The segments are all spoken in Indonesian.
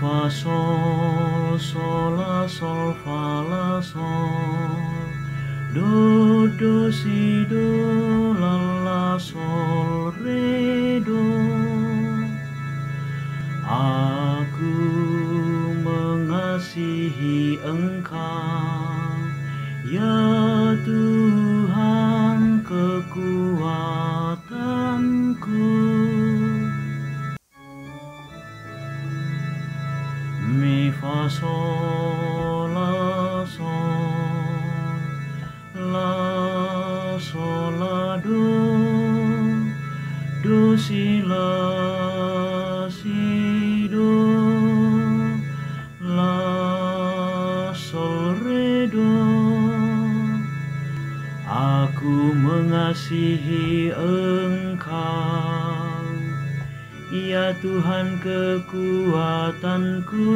fa sol, sol la sol, fa la sol, do do si do, la la sol, re do. Aku mengasihi Engkau, ya Tuhan kekuatanku. Mi fa sol la sol, la sol la do, do si la si do, la sol re do. Aku mengasihi Engkau, ya Tuhan kekuatanku,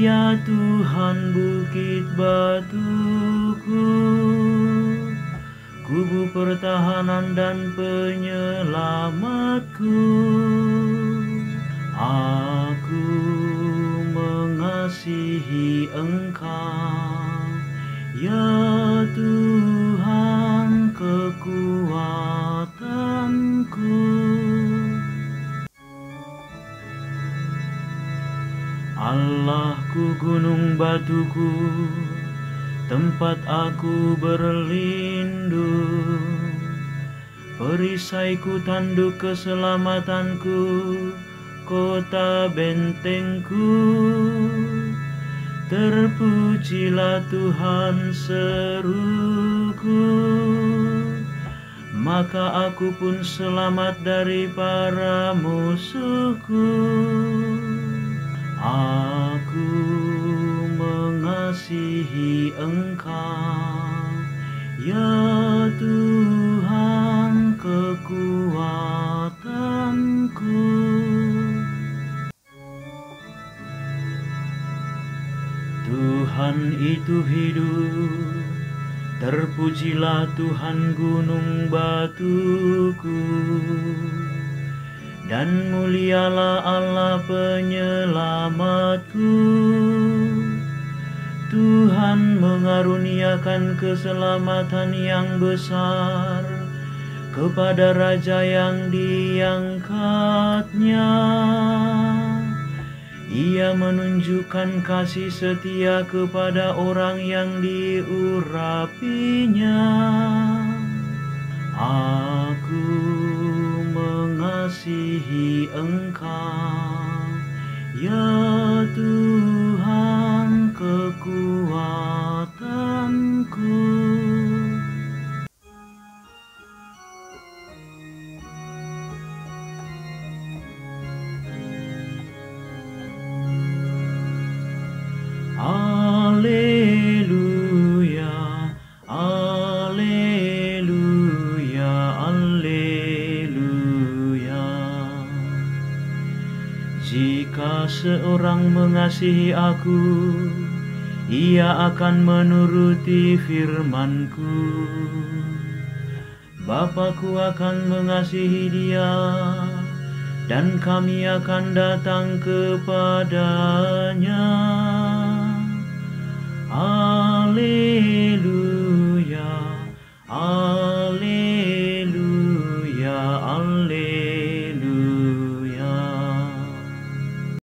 ya Tuhan bukit batuku, kubu pertahanan dan penyelamatku. Aku mengasihi Engkau, ya Tuhan kekuatanku. Allahku, gunung batuku, tempat aku berlindung, perisaiku, tanduk keselamatanku, kota bentengku. Terpujilah Tuhan seruku, maka aku pun selamat dari para musuhku. Aku mengasihi Engkau, ya Tuhan kekuatanku. Tuhan itu hidup, terpujilah Tuhan gunung batuku, dan mulialah Allah penyelamatku. Tuhan mengaruniakan keselamatan yang besar kepada raja yang diangkatnya. Ia menunjukkan kasih setia kepada orang yang diurapinya. Aku mengasihi Engkau, ya Tuhan kekuatanku. Haleluya, haleluya, haleluya. Jika seorang mengasihi aku, ia akan menuruti firman-Ku. Bapa-Ku akan mengasihi dia, dan kami akan datang kepada-Nya. Haleluya, haleluya, haleluya.